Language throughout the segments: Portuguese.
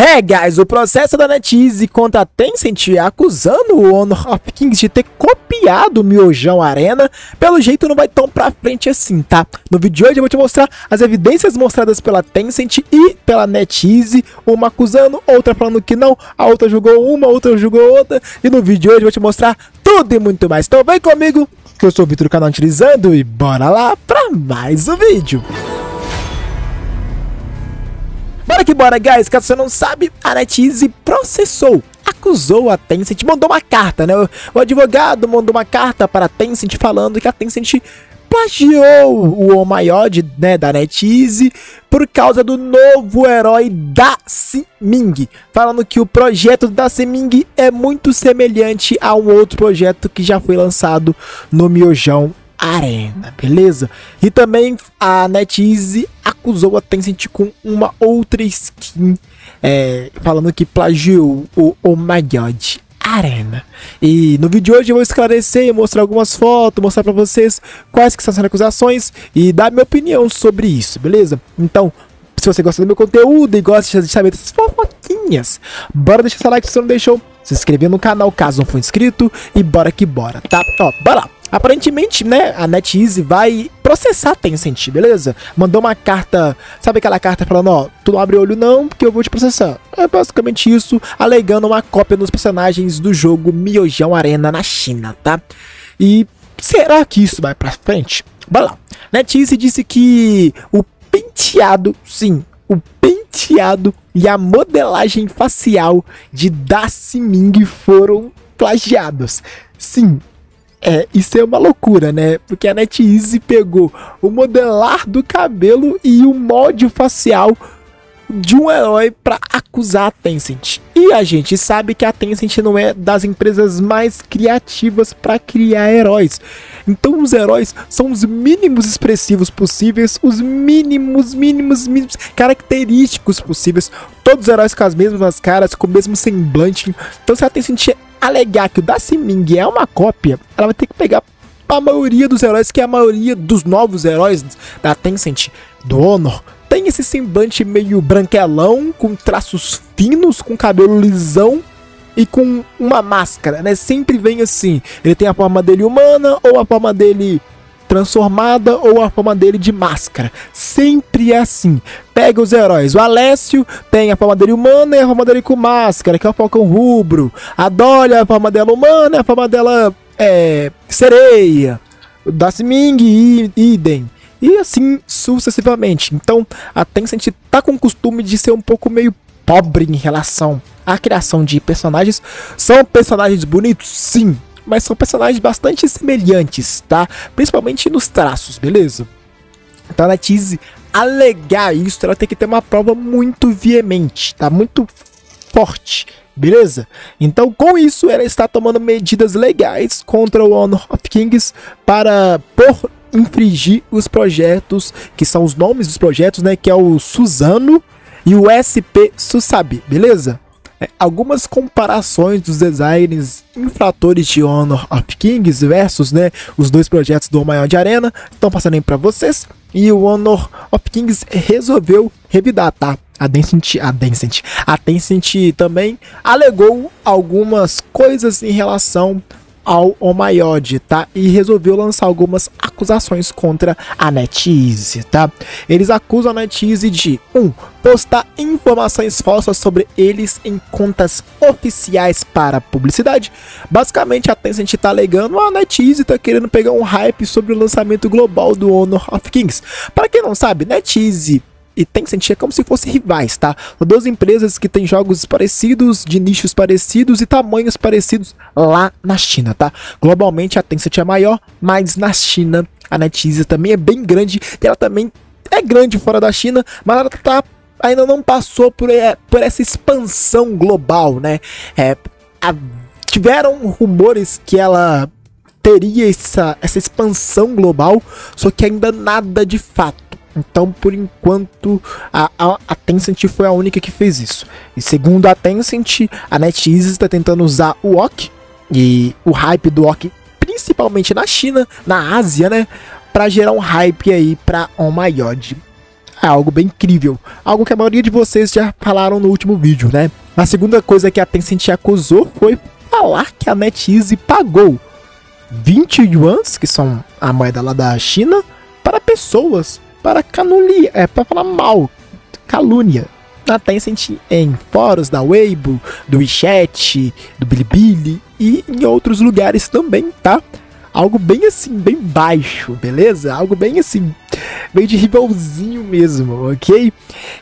É, guys, o processo da NetEase contra a Tencent acusando o Honor of Kings de ter copiado o Myojão Arena, pelo jeito não vai tão pra frente assim, tá? No vídeo de hoje eu vou te mostrar as evidências mostradas pela Tencent e pela NetEase, uma acusando, outra falando que não, a outra julgou uma, a outra julgou outra, e no vídeo de hoje eu vou te mostrar tudo e muito mais. Então vem comigo, que eu sou o Victor do canal Utilizando e bora lá pra mais um vídeo. Bora que bora, guys, caso você não sabe, a NetEase acusou a Tencent, mandou uma carta, né? O advogado mandou uma carta para a Tencent falando que a Tencent plagiou o Onmyoji, né, da NetEase por causa do novo herói Da Si Ming, falando que o projeto Da Si Ming é muito semelhante a um outro projeto que já foi lançado no Myojão Arena, beleza? E também a NetEase acusou a Tencent com uma outra skin, falando que plagiou o Onmyoji Arena. E no vídeo de hoje eu vou esclarecer, mostrar algumas fotos, mostrar pra vocês quais que são as acusações e dar minha opinião sobre isso, beleza? Então, se você gosta do meu conteúdo e gosta de saber dessas fofoquinhas, bora deixar seu like se você não deixou, se inscrever no canal caso não for inscrito e bora que bora, tá? Ó, bora lá! Aparentemente, né, a NetEase vai processar a Tencent, beleza? Mandou uma carta, sabe aquela carta falando, ó, tu não abre olho não, porque eu vou te processar. É basicamente isso, alegando uma cópia dos personagens do jogo Myojão Arena na China, tá? E será que isso vai pra frente? Bora lá. NetEase disse que o penteado, sim, o penteado e a modelagem facial de Da Si Ming foram plagiados. Sim. É, isso é uma loucura, né? Porque a NetEase pegou o modelar do cabelo e o molde facial de um herói para acusar a Tencent. E a gente sabe que a Tencent não é das empresas mais criativas para criar heróis. Então os heróis são os mínimos expressivos possíveis, os mínimos característicos possíveis. Todos os heróis com as mesmas caras, com o mesmo semblante. Então se a Tencent alegar que o Da Si Ming é uma cópia, ela vai ter que pegar a maioria dos heróis, que é a maioria dos novos heróis da Tencent, do Honor. Tem esse semblante meio branquelão, com traços finos, com cabelo lisão e com uma máscara, né? Sempre vem assim, ele tem a forma dele humana, ou a forma dele transformada, ou a forma dele de máscara. Sempre é assim. Pega os heróis, o Alessio tem a forma dele humana e a forma dele com máscara, que é o Falcão Rubro. A Dória, a forma dela humana e a forma dela é sereia. O Da Si Ming, idem. E assim sucessivamente. Então a Tencent tá com o costume de ser um pouco meio pobre em relação à criação de personagens. São personagens bonitos? Sim, mas são personagens bastante semelhantes, tá? Principalmente nos traços, beleza? Então a NetEase alegar isso, ela tem que ter uma prova muito veemente, tá? Muito forte, beleza? Então com isso ela está tomando medidas legais contra o Honor of Kings por infringir os projetos, que são os nomes dos projetos, né? Que é o Susano e o SP Susabi, beleza? Algumas comparações dos designs infratores de Honor of Kings versus, né, os dois projetos do Onmyoji Arena estão passando aí pra vocês. E o Honor of Kings resolveu revidar, tá? A Tencent também alegou algumas coisas em relação ao Onmyoji, tá? E resolveu lançar algumas acusações contra a NetEase, tá? Eles acusam a NetEase de 1. Postar informações falsas sobre eles em contas oficiais para publicidade. Basicamente a Tencent tá alegando, a NetEase tá querendo pegar um hype sobre o lançamento global do Honor of Kings. Para quem não sabe, NetEase e Tencent é como se fossem rivais, tá? São duas empresas que têm jogos parecidos, de nichos parecidos e tamanhos parecidos lá na China, tá? Globalmente a Tencent é maior, mas na China a NetEase também é bem grande. E ela também é grande fora da China, mas ela ainda não passou por essa expansão global, né? Tiveram rumores que ela teria essa expansão global, só que ainda nada de fato. Então, por enquanto, a Tencent foi a única que fez isso. E segundo a Tencent, a NetEase está tentando usar o WOC e o hype do WOC, principalmente na China, na Ásia, né? Para gerar um hype aí para Onmyoji é algo bem incrível, algo que a maioria de vocês já falaram no último vídeo, né? A segunda coisa que a Tencent acusou foi falar que a NetEase pagou 20 yuans, que são a moeda lá da China, para pessoas, para canulia, para falar mal, calúnia. A Tencent em fóruns da Weibo, do WeChat, do Bilibili e em outros lugares também, tá? Algo bem assim, bem baixo, beleza? Algo bem assim, bem de rivalzinho mesmo, ok?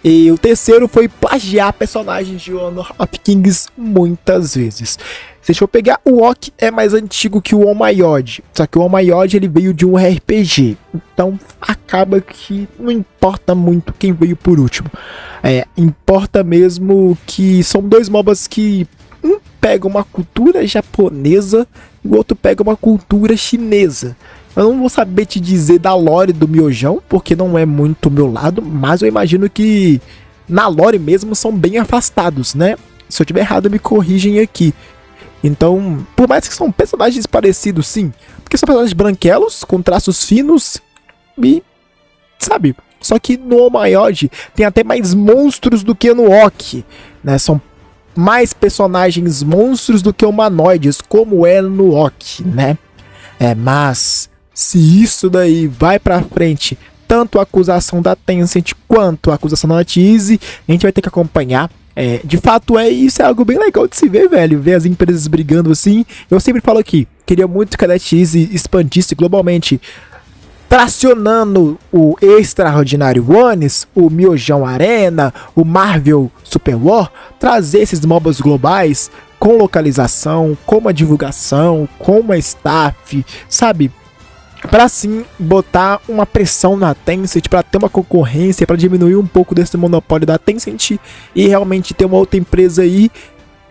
E o terceiro foi plagiar personagens de Honor of Kings muitas vezes. Deixa eu pegar, o Ok é mais antigo que o Onmyoji, só que o Onmyoji ele veio de um RPG, então acaba que não importa muito quem veio por último. Importa mesmo que são dois mobs que um pega uma cultura japonesa e o outro pega uma cultura chinesa. Eu não vou saber te dizer da lore do miojão, porque não é muito meu lado, mas eu imagino que na lore mesmo são bem afastados, né? Se eu estiver errado me corrigem aqui. Então, por mais que são personagens parecidos, sim, porque são personagens branquelos, com traços finos e, sabe, só que no Onmyoji tem até mais monstros do que no Ok, né, são mais personagens monstros do que humanoides, como é no Ok, né, mas se isso daí vai pra frente, tanto a acusação da Tencent quanto a acusação da NetEase, a gente vai ter que acompanhar. De fato, isso é algo bem legal de se ver, velho, ver as empresas brigando assim. Eu sempre falo aqui, queria muito que a NetEase expandisse globalmente, tracionando o Extraordinary Ones, o Miojão Arena, o Marvel Super War, trazer esses mobs globais com localização, com uma divulgação, com uma staff, sabe? Para sim botar uma pressão na Tencent, para ter uma concorrência, para diminuir um pouco desse monopólio da Tencent e realmente ter uma outra empresa aí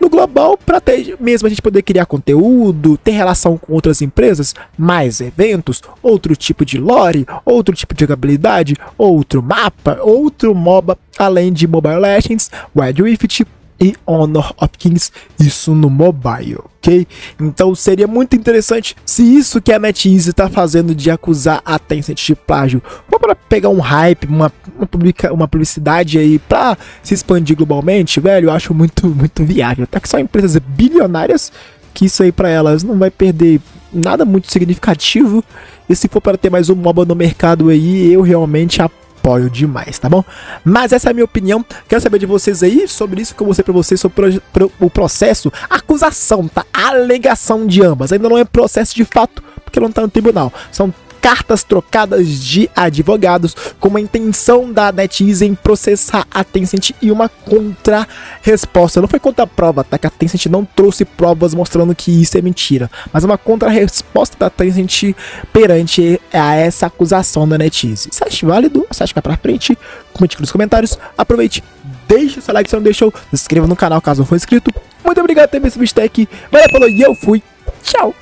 no global, para até mesmo a gente poder criar conteúdo, ter relação com outras empresas, mais eventos, outro tipo de lore, outro tipo de jogabilidade, outro mapa, outro MOBA, além de Mobile Legends, Wild Rift e Honor of Kings, isso no mobile, ok? Então seria muito interessante se isso que a NetEase tá fazendo de acusar a Tencent de plágio ou para pegar um hype, uma publicidade aí para se expandir globalmente, velho, eu acho muito viável. Até que são empresas bilionárias que isso aí para elas não vai perder nada muito significativo, e se for para ter mais um MOBA no mercado aí, eu realmente apoio demais, tá bom? Mas essa é a minha opinião, quero saber de vocês aí sobre isso que eu mostrei pra vocês, sobre o processo, acusação, tá? Alegação de ambas, ainda não é processo de fato, porque não tá no tribunal, são cartas trocadas de advogados com uma intenção da NetEase em processar a Tencent e uma contra-resposta. Não foi contra-prova, tá? Que a Tencent não trouxe provas mostrando que isso é mentira, mas uma contra-resposta da Tencent perante a essa acusação da NetEase. Você acha válido? Você acha que é pra frente? Comente aqui nos comentários. Aproveite, deixe o seu like se não deixou, se inscreva no canal caso não for inscrito. Muito obrigado por ter visto esse vídeo até aqui. Valeu, falou e eu fui. Tchau!